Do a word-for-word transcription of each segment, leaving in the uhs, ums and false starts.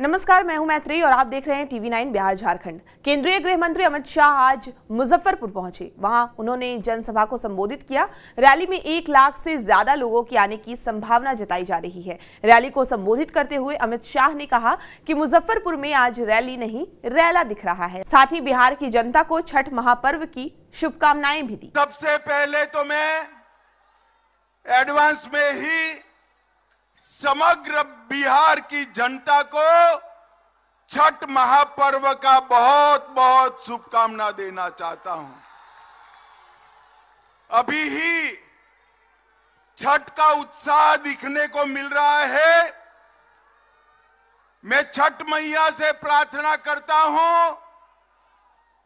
नमस्कार, मैं हूं मैत्री और आप देख रहे हैं टीवी नाइन बिहार झारखंड। केंद्रीय गृह मंत्री अमित शाह आज मुजफ्फरपुर पहुंचे। वहां उन्होंने जनसभा को संबोधित किया। रैली में एक लाख से ज्यादा लोगों के आने की संभावना जताई जा रही है। रैली को संबोधित करते हुए अमित शाह ने कहा कि मुजफ्फरपुर में आज रैली नहीं रैला दिख रहा है। साथ ही बिहार की जनता को छठ महापर्व की शुभकामनाएं भी दी। सबसे पहले तो मैं एडवांस में ही समग्र बिहार की जनता को छठ महापर्व का बहुत बहुत शुभकामना देना चाहता हूं। अभी ही छठ का उत्साह दिखने को मिल रहा है। मैं छठ मैया से प्रार्थना करता हूं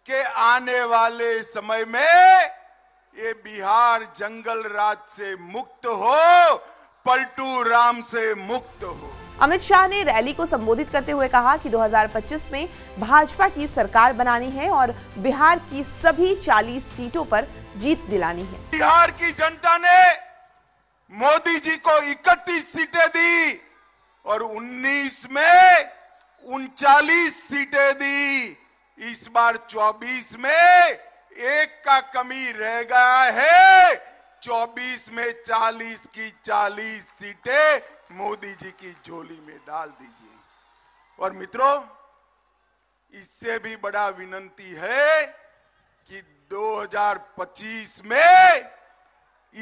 कि आने वाले समय में ये बिहार जंगल राज से मुक्त हो, पल्टू राम से मुक्त हो। अमित शाह ने रैली को संबोधित करते हुए कहा कि दो हज़ार पच्चीस में भाजपा की सरकार बनानी है और बिहार की सभी चालीस सीटों पर जीत दिलानी है। बिहार की जनता ने मोदी जी को इकतीस सीटें दी और उन्नीस में उनचालीस सीटें दी। इस बार चौबीस में एक का कमी रह गया है। चौबीस में चालीस की चालीस सीटें मोदी जी की झोली में डाल दीजिए। और मित्रों, इससे भी बड़ा विनती है कि दो हज़ार पच्चीस में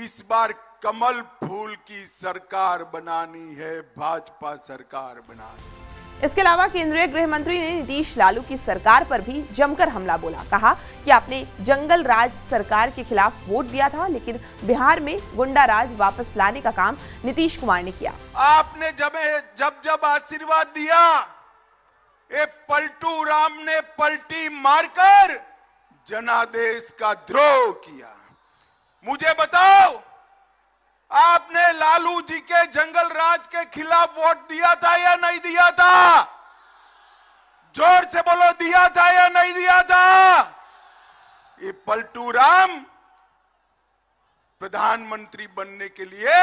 इस बार कमल फूल की सरकार बनानी है, भाजपा सरकार बनानी है। इसके अलावा केंद्रीय गृह मंत्री ने नीतीश लालू की सरकार पर भी जमकर हमला बोला। कहा कि आपने जंगल राज सरकार के खिलाफ वोट दिया था, लेकिन बिहार में गुंडा राज वापस लाने का काम नीतीश कुमार ने किया। आपने जब जब जब आशीर्वाद दिया, ये पलटू राम ने पलटी मारकर जनादेश का द्रोह किया। मुझे बताओ, आपने लालू जी के जंगल राज के खिलाफ वोट दिया था या नहीं दिया था? जोर से बोलो, दिया था या नहीं दिया था? ये पलटू राम प्रधानमंत्री बनने के लिए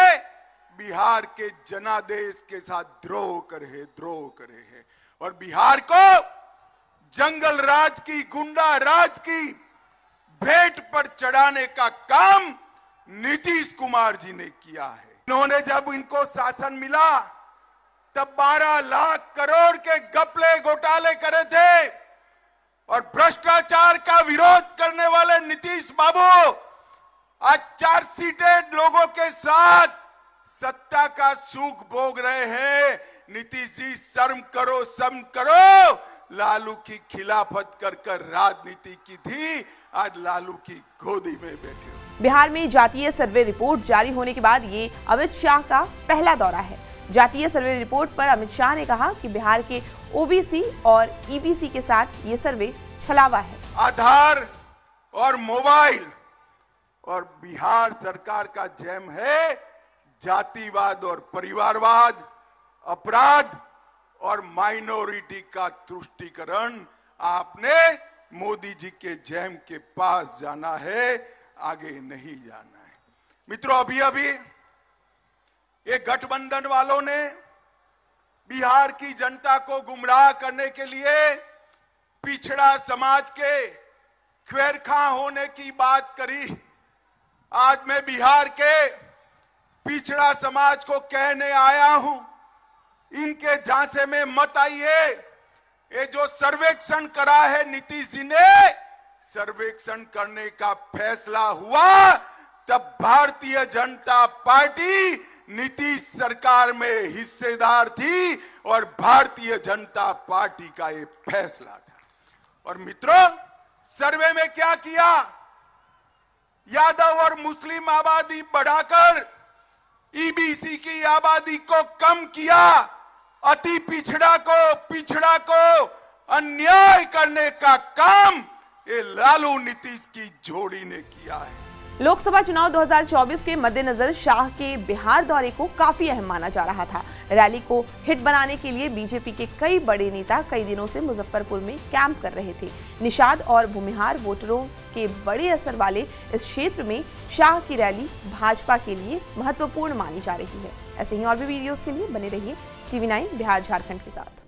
बिहार के जनादेश के साथ द्रोह करे द्रोह करे है और बिहार को जंगल राज की, गुंडा राज की भेंट पर चढ़ाने का काम नीतीश कुमार जी ने किया है। इन्होंने जब इनको शासन मिला तब बारह लाख करोड़ के घपले घोटाले करे थे और भ्रष्टाचार का विरोध करने वाले नीतीश बाबू आज चार्जशीटेड लोगों के साथ सत्ता का सुख भोग रहे हैं। नीतीश जी, शर्म करो, शर्म करो। लालू की खिलाफत कर कर राजनीति की थी, आज लालू की गोदी में बैठे। बिहार में जातीय सर्वे रिपोर्ट जारी होने के बाद ये अमित शाह का पहला दौरा है। जातीय सर्वे रिपोर्ट पर अमित शाह ने कहा कि बिहार के ओबीसी और ईबीसी के साथ ये सर्वे छलावा है। आधार और मोबाइल और बिहार सरकार का जैम है जातिवाद और परिवारवाद, अपराध और माइनॉरिटी का तुष्टीकरण। आपने मोदी जी के जैम के पास जाना है, आगे नहीं जाना है। मित्रों, अभी अभी ये गठबंधन वालों ने बिहार की जनता को गुमराह करने के लिए पिछड़ा समाज के ख्वेरखा होने की बात करी। आज मैं बिहार के पिछड़ा समाज को कहने आया हूं, इनके झांसे में मत आइए। ये जो सर्वेक्षण करा है नीतीश जी ने, सर्वेक्षण करने का फैसला हुआ तब भारतीय जनता पार्टी नीतीश सरकार में हिस्सेदार थी और भारतीय जनता पार्टी का ये फैसला था। और मित्रों, सर्वे में क्या किया? यादव और मुस्लिम आबादी बढ़ाकर ईबीसी की आबादी को कम किया। अति पिछड़ा को पिछड़ा को अन्याय करने का काम ये लालू नीतीश की जोड़ी ने किया है। लोकसभा चुनाव दो हज़ार चौबीस के मद्देनजर शाह के बिहार दौरे को काफी अहम माना जा रहा था। रैली को हिट बनाने के लिए बीजेपी के कई बड़े नेता कई दिनों से मुजफ्फरपुर में कैंप कर रहे थे। निषाद और भूमिहार वोटरों के बड़े असर वाले इस क्षेत्र में शाह की रैली भाजपा के लिए महत्वपूर्ण मानी जा रही है। ऐसे ही और भी वीडियोस के लिए बने रहिए टीवी नाइन बिहार झारखंड के साथ।